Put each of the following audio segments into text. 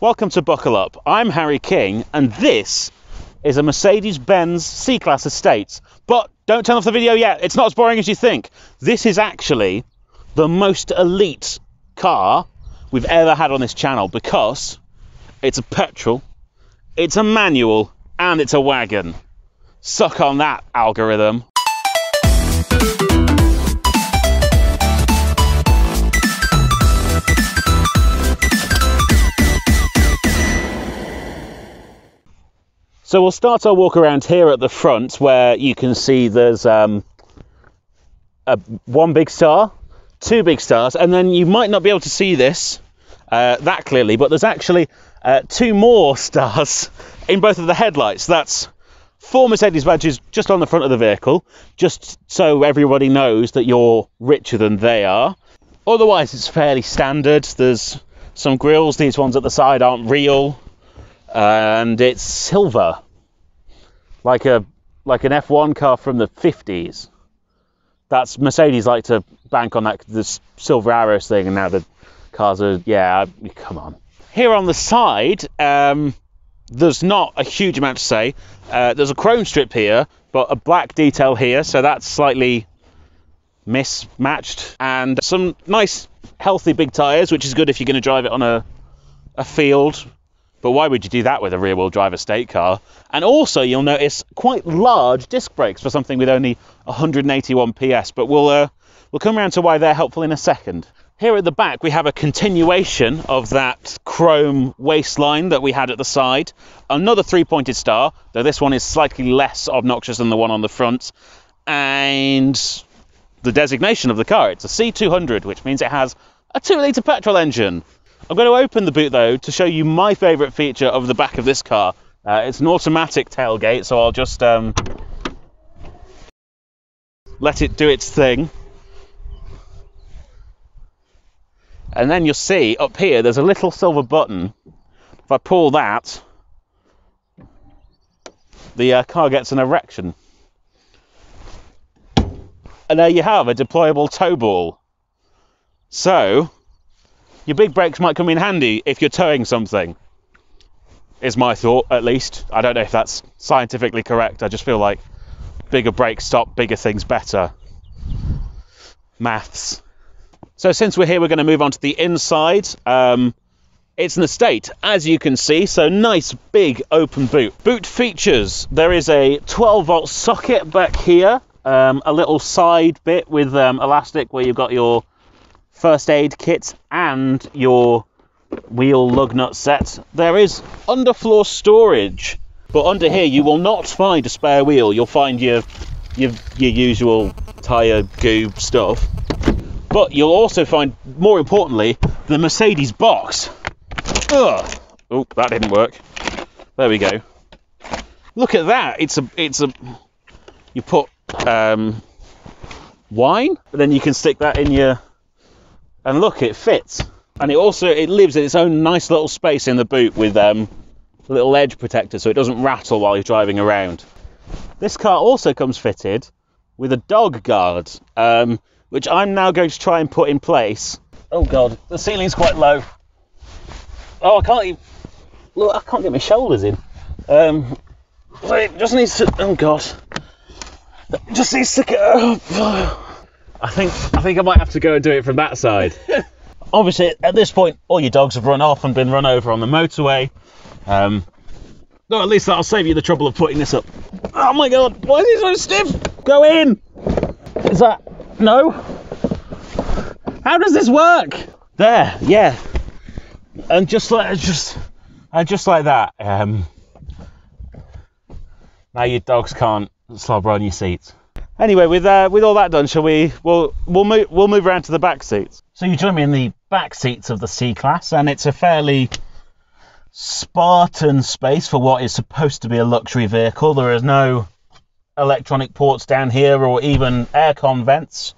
Welcome to Buckle Up. I'm Harry King and this is a Mercedes-Benz C Class estate. But don't turn off the video yet, it's not as boring as you think. This is actually the most elite car we've ever had on this channel because it's a petrol, it's a manual and it's a wagon. Suck on that, algorithm. So we'll start our walk around here at the front where you can see there's one big star, two big stars, and then you might not be able to see this that clearly, but there's actually two more stars in both of the headlights. That's four Mercedes badges just on the front of the vehicle, just so everybody knows that you're richer than they are. Otherwise it's fairly standard. There's some grills, these ones at the side aren't real. And it's silver, like an F1 car from the 50s. That's Mercedes like to bank on that, this silver arrows thing, and now the cars are, yeah, come on. Here on the side, there's not a huge amount to say. There's a chrome strip here, but a black detail here, so that's slightly mismatched. And some nice, healthy big tyres, which is good if you're going to drive it on a field. But why would you do that with a rear-wheel drive estate car? And also you'll notice quite large disc brakes for something with only 181 PS, but we'll come around to why they're helpful in a second. Here at the back we have a continuation of that chrome waistline that we had at the side. Another three-pointed star, though this one is slightly less obnoxious than the one on the front. And the designation of the car, it's a C200, which means it has a 2-litre petrol engine. I'm going to open the boot though to show you my favourite feature of the back of this car. It's an automatic tailgate, so I'll just let it do its thing. And then you'll see up here there's a little silver button. If I pull that, the car gets an erection. And there you have a deployable tow ball. So your big brakes might come in handy if you're towing something, is my thought, at least. I don't know if that's scientifically correct. I just feel like bigger brakes stop bigger things better. Maths. So since we're here, we're going to move on to the inside. It's an estate, as you can see, so nice big open boot. Boot features. There is a 12-volt socket back here, a little side bit with elastic where you've got your first aid kit and your wheel lug nut set. There is underfloor storage, but under here you will not find a spare wheel. You'll find your usual tyre goo stuff, but you'll also find, more importantly, the Mercedes box. Ugh. Oh, that didn't work. There we go. Look at that. It's a you put wine, and then you can stick that in your. And look, it fits, and it lives in its own nice little space in the boot with a little edge protector so it doesn't rattle while you're driving around. This car also comes fitted with a dog guard, which I'm now going to try and put in place. Oh god, the ceiling's quite low. Oh, I can't even, look, I can't get my shoulders in. So it just needs to, oh god, it just needs to go. Oh. I think I might have to go and do it from that side. Obviously, at this point, all your dogs have run off and been run over on the motorway. No, at least that'll save you the trouble of putting this up. Oh my god, why is it so stiff? Go in! Is that, no? How does this work? There, yeah. And just like that. Now your dogs can't slobber on your seats. Anyway, with all that done, shall we? We'll move around to the back seats. So you join me in the back seats of the C Class, and it's a fairly spartan space for what is supposed to be a luxury vehicle. There is no electronic ports down here, or even aircon vents.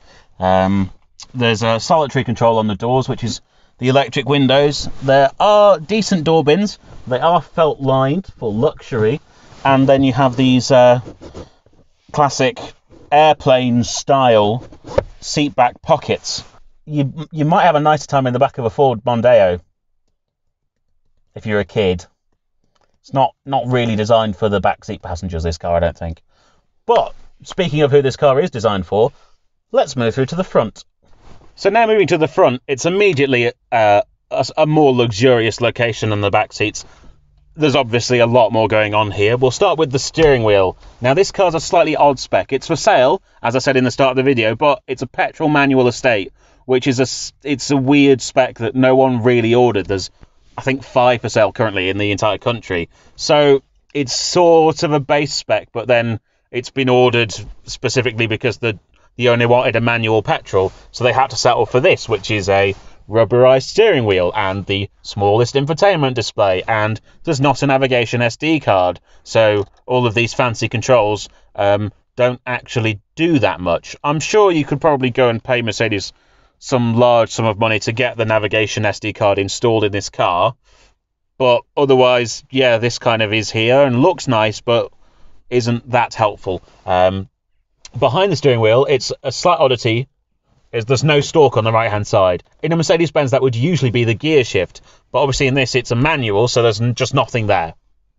There's a solitary control on the doors, which is the electric windows. There are decent door bins. They are felt lined for luxury, and then you have these classic airplane style seat back pockets. You might have a nicer time in the back of a Ford Mondeo. if you're a kid. It's not really designed for the backseat passengers, this car, I don't think. But speaking of who this car is designed for, let's move through to the front. So now moving to the front, it's immediately a more luxurious location than the back seats. There's obviously a lot more going on here. We'll start with the steering wheel. Now, this car's a slightly odd spec. It's for sale, as I said in the start of the video, but it's a petrol manual estate, which is a weird spec that no one really ordered. There's, I think, 5 for sale currently in the entire country. So it's sort of a base spec, but then it's been ordered specifically because the owner wanted a manual petrol, so they had to settle for this, which is a rubberized steering wheel and the smallest infotainment display, and there's not a navigation SD card, so all of these fancy controls don't actually do that much. I'm sure you could probably go and pay Mercedes some large sum of money to get the navigation SD card installed in this car, but otherwise, yeah, this kind of is here and looks nice, but isn't that helpful. Behind the steering wheel, it's a slight oddity, is there's no stalk on the right-hand side. In a Mercedes-Benz, that would usually be the gear shift, but obviously in this, it's a manual, so there's just nothing there.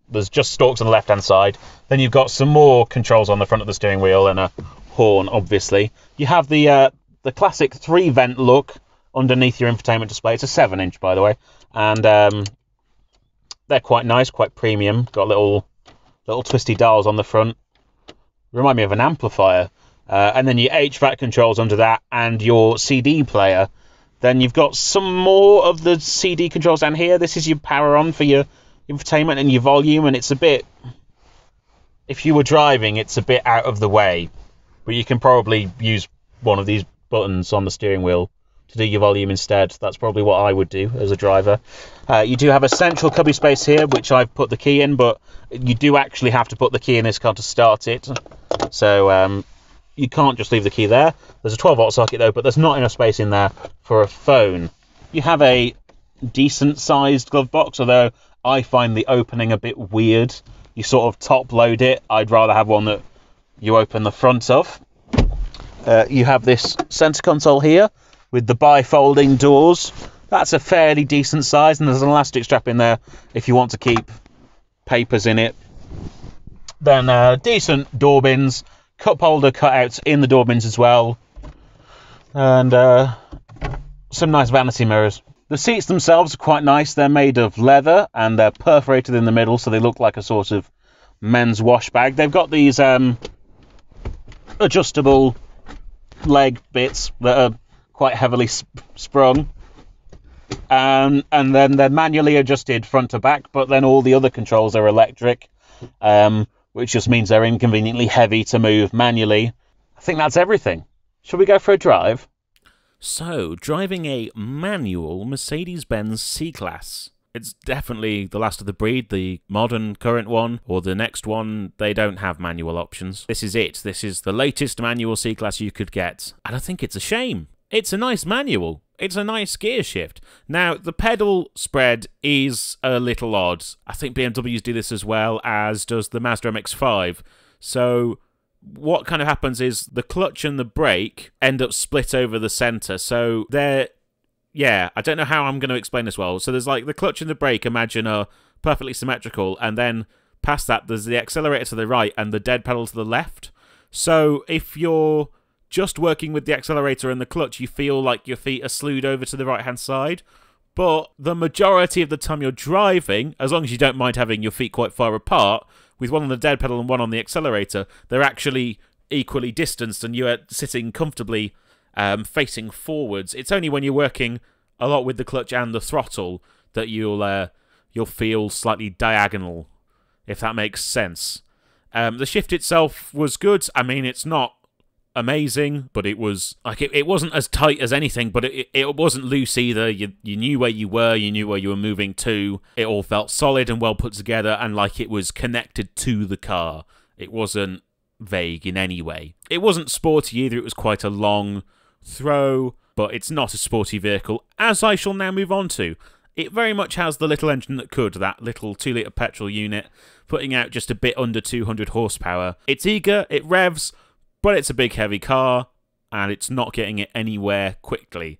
There's just stalks on the left-hand side. Then you've got some more controls on the front of the steering wheel and a horn, obviously. You have the classic 3-vent look underneath your infotainment display. It's a 7-inch, by the way, and they're quite nice, quite premium. Got little twisty dials on the front. Remind me of an amplifier. And then your HVAC controls under that and your CD player. Then you've got some more of the CD controls down here. This is your power on for your infotainment and your volume, and it's a bit, if you were driving, it's a bit out of the way, but you can probably use one of these buttons on the steering wheel to do your volume instead. That's probably what I would do as a driver. You do have a central cubby space here, which I've put the key in, but you do actually have to put the key in this car to start it, so you can't just leave the key there. There's a 12-volt socket, though, but there's not enough space in there for a phone. You have a decent-sized glove box, although I find the opening a bit weird. You sort of top-load it. I'd rather have one that you open the front of. You have this centre console here with the bifolding doors. That's a fairly decent size, and there's an elastic strap in there if you want to keep papers in it. Then decent door bins. Cup holder cutouts in the door bins as well, and some nice vanity mirrors. The seats themselves are quite nice. They're made of leather and they're perforated in the middle, so they look like a sort of men's wash bag. They've got these adjustable leg bits that are quite heavily sprung, and then they're manually adjusted front to back, but then all the other controls are electric, which just means they're inconveniently heavy to move manually. I think that's everything. Shall we go for a drive? So, driving a manual Mercedes-Benz C Class. It's definitely the last of the breed, the modern current one, or the next one. They don't have manual options. This is it. This is the latest manual C Class you could get. And I think it's a shame. It's a nice manual. It's a nice gear shift. Now, the pedal spread is a little odd. I think BMWs do this as well, as does the Mazda MX-5. So what kind of happens is the clutch and the brake end up split over the centre. So they're, yeah, I don't know how I'm going to explain this well. So there's like the clutch and the brake, imagine, are perfectly symmetrical. And then past that, there's the accelerator to the right and the dead pedal to the left. So if you're just working with the accelerator and the clutch, you feel like your feet are slewed over to the right-hand side. But the majority of the time you're driving, as long as you don't mind having your feet quite far apart, with one on the dead pedal and one on the accelerator, they're actually equally distanced and you're sitting comfortably facing forwards. It's only when you're working a lot with the clutch and the throttle that you'll feel slightly diagonal, if that makes sense. The shift itself was good. I mean, it's not amazing, but it was like it wasn't as tight as anything, but it wasn't loose either. You knew where you were, you knew where you were moving to. It all felt solid and well put together, and like it was connected to the car. It wasn't vague in any way. It wasn't sporty either. It was quite a long throw, but it's not a sporty vehicle, as I shall now move on to. It very much has the little engine that could, that little 2-litre petrol unit, putting out just a bit under 200 horsepower. It's eager, it revs, but it's a big heavy car and it's not getting it anywhere quickly.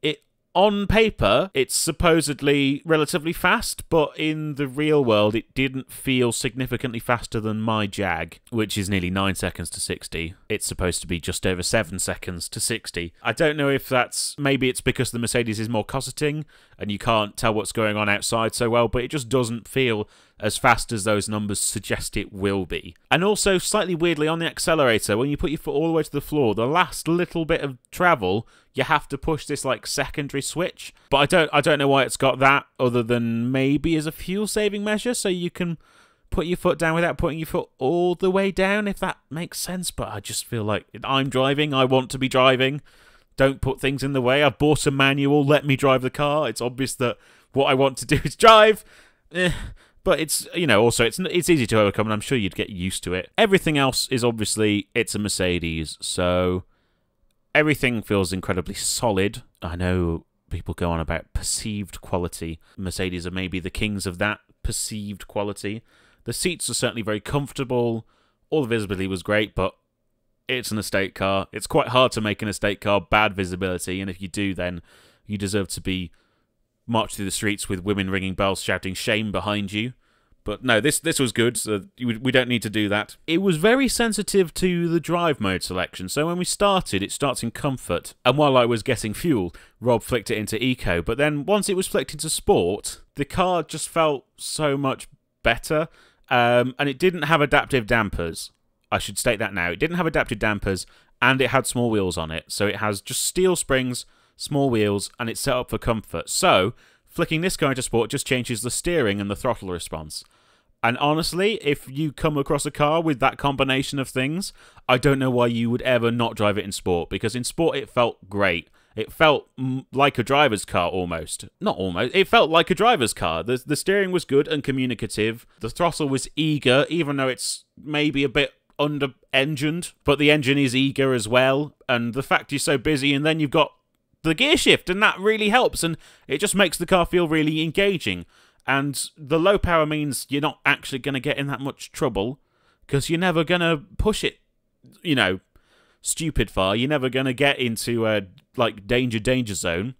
It on paper, it's supposedly relatively fast, but in the real world, it didn't feel significantly faster than my Jag, which is nearly 9 seconds to 60. It's supposed to be just over 7 seconds to 60. I don't know if that's... Maybe it's because the Mercedes is more cosseting, and you can't tell what's going on outside so well, but it just doesn't feel as fast as those numbers suggest it will be. And also, slightly weirdly, on the accelerator, when you put your foot all the way to the floor, the last little bit of travel, you have to push this, like, secondary switch. But I don't know why it's got that, other than maybe as a fuel-saving measure, so you can put your foot down without putting your foot all the way down, if that makes sense. But I just feel like I'm driving, I want to be driving. Don't put things in the way. I've bought a manual, let me drive the car. It's obvious that what I want to do is drive. But it's, you know, also it's easy to overcome, and I'm sure you'd get used to it. Everything else is obviously, it's a Mercedes, so everything feels incredibly solid. I know people go on about perceived quality. Mercedes are maybe the kings of that perceived quality. The seats are certainly very comfortable. All the visibility was great, but it's an estate car. It's quite hard to make an estate car bad visibility, and if you do, then you deserve to be march through the streets with women ringing bells shouting shame behind you. But no, this was good, so we don't need to do that. It was very sensitive to the drive mode selection, so when we started, it starts in comfort. And while I was getting fuel, Rob flicked it into eco, but then once it was flicked into sport, the car just felt so much better, and it didn't have adaptive dampers. I should state that now. It didn't have adaptive dampers, and it had small wheels on it, so it has just steel springs, small wheels, and it's set up for comfort. So, flicking this car into sport just changes the steering and the throttle response. And honestly, if you come across a car with that combination of things, I don't know why you would ever not drive it in sport, because in sport it felt great. It felt like a driver's car almost. Not almost, it felt like a driver's car. The steering was good and communicative. The throttle was eager, even though it's maybe a bit under-engined, but the engine is eager as well. And the fact you're so busy, and then you've got the gear shift, and that really helps, and it just makes the car feel really engaging. And the low power means you're not actually going to get in that much trouble, because you're never going to push it, you know, stupid far. You're never going to get into a, like, danger zone.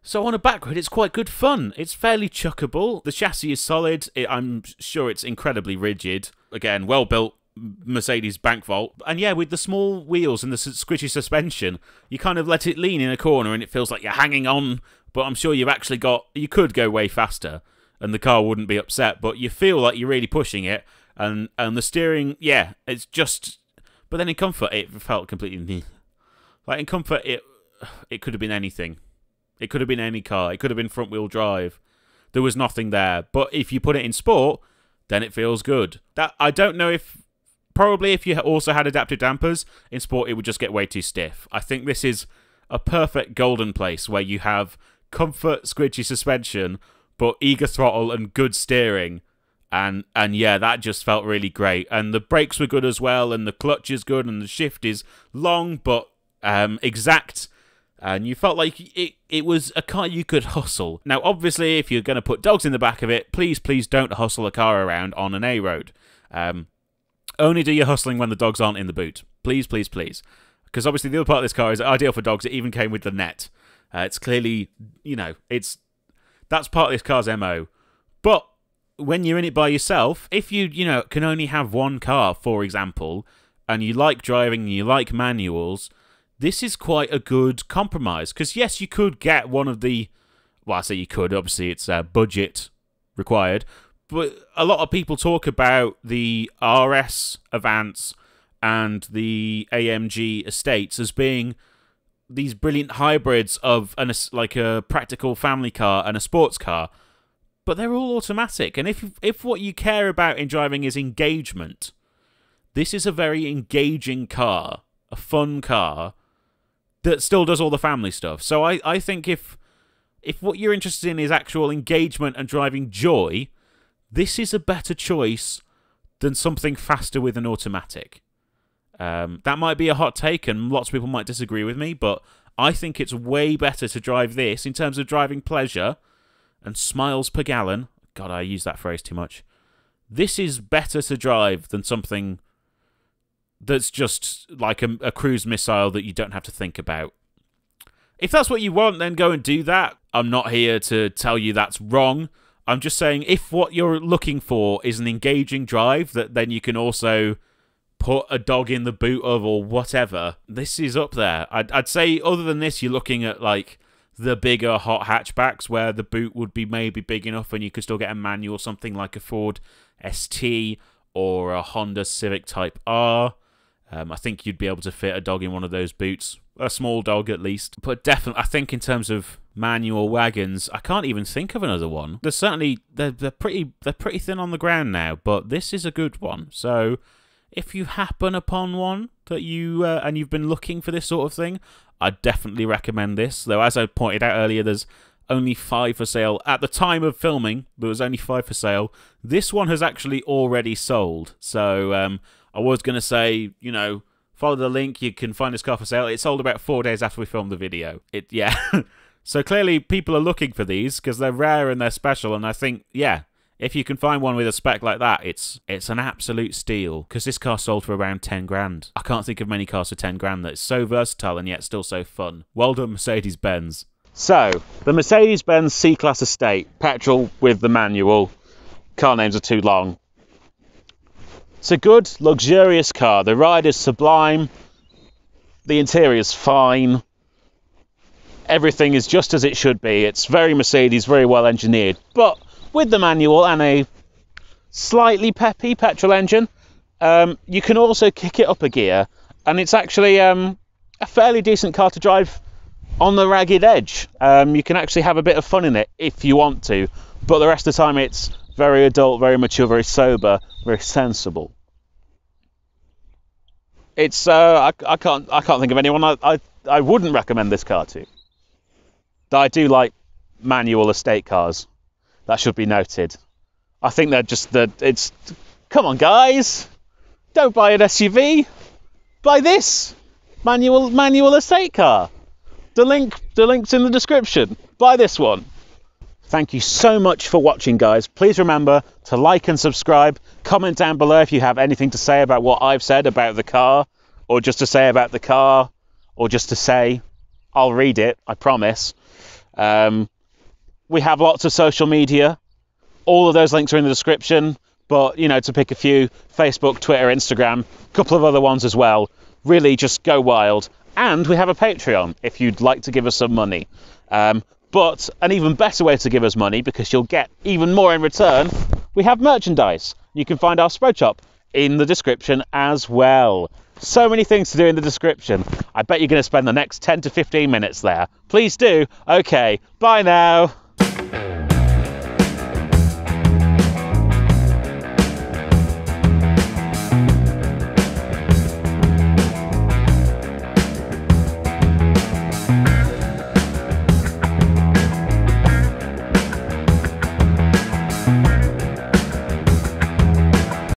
So on a back road, it's quite good fun. It's fairly chuckable. The chassis is solid. I'm sure it's incredibly rigid. Again, well built Mercedes bank vault. And yeah, with the small wheels and the squishy suspension, you kind of let it lean in a corner and it feels like you're hanging on, but I'm sure you've actually got... You could go way faster and the car wouldn't be upset, but you feel like you're really pushing it. And the steering, yeah, it's just... But then in comfort, it felt completely... Like, in comfort, it could have been anything. It could have been any car. It could have been front-wheel drive. There was nothing there. But if you put it in sport, then it feels good. That, I don't know if... Probably if you also had adaptive dampers, in sport it would just get way too stiff. I think this is a perfect golden place where you have comfort, squidgy suspension, but eager throttle and good steering. And yeah, that just felt really great. And the brakes were good as well, and the clutch is good, and the shift is long but exact. And you felt like it was a car you could hustle. Now, obviously, if you're going to put dogs in the back of it, please don't hustle a car around on an A road. Only do your hustling when the dogs aren't in the boot. Please. Because obviously the other part of this car is ideal for dogs. It even came with the net. It's clearly, you know, that's part of this car's MO. But when you're in it by yourself, if you know, can only have one car, for example, and you like driving and you like manuals, this is quite a good compromise. Because yes, you could get one of the... Well, I say you could. Obviously, it's budget required. But a lot of people talk about the RS Avance and the AMG Estates as being these brilliant hybrids of like a practical family car and a sports car, but they're all automatic. And if what you care about in driving is engagement, this is a very engaging car, a fun car that still does all the family stuff. So I think if what you're interested in is actual engagement and driving joy, this is a better choice than something faster with an automatic. That might be a hot take, and lots of people might disagree with me, but I think it's way better to drive this in terms of driving pleasure and miles per gallon. God, I use that phrase too much. This is better to drive than something that's just like a cruise missile that you don't have to think about. If that's what you want, then go and do that. I'm not here to tell you that's wrong. I'm just saying if what you're looking for is an engaging drive that then you can also put a dog in the boot of or whatever, this is up there. I'd say other than this, you're looking at like the bigger hot hatchbacks where the boot would be maybe big enough and you could still get a manual, something like a Ford ST or a Honda Civic Type R. I think you'd be able to fit a dog in one of those boots. A small dog, at least. But definitely, I think in terms of manual wagons, I can't even think of another one. There's certainly, they're pretty thin on the ground now, but this is a good one. So if you happen upon one that you, and you've been looking for this sort of thing, I definitely recommend this. Though, as I pointed out earlier, there's only 5 for sale. At the time of filming, there was only 5 for sale. This one has actually already sold. So I was going to say, you know, follow the link, you can find this car for sale. It sold about 4 days after we filmed the video. Yeah. So clearly people are looking for these because they're rare and they're special. And I think, yeah, if you can find one with a spec like that, it's an absolute steal because this car sold for around 10 grand. I can't think of many cars for 10 grand that's so versatile and yet still so fun. Well done, Mercedes-Benz. So the Mercedes-Benz C Class Estate, petrol with the manual. Car names are too long. It's a good, luxurious car. The ride is sublime. The interior is fine. Everything is just as it should be. It's very Mercedes, very well engineered. But with the manual and a slightly peppy petrol engine, you can also kick it up a gear. And it's actually a fairly decent car to drive on the ragged edge. You can actually have a bit of fun in it if you want to. But the rest of the time, it's very adult, very mature, very sober, very sensible. It's I can't think of anyone I wouldn't recommend this car to. I do like manual estate cars. That should be noted. I think they're just come on guys, don't buy an SUV. Buy this manual estate car. The link's in the description. Buy this one. Thank you so much for watching, guys. Please remember to like and subscribe. Comment down below if you have anything to say about what I've said about the car, or just to say about the car, or just to say. I'll read it, I promise. We have lots of social media. All of those links are in the description, but you know, to pick a few, Facebook, Twitter, Instagram, a couple of other ones as well. Really just go wild. And we have a Patreon if you'd like to give us some money. But an even better way to give us money, because you'll get even more in return, we have merchandise. You can find our spread shop in the description as well. So many things to do in the description. I bet you're going to spend the next 10 to 15 minutes there. Please do. Okay, bye now.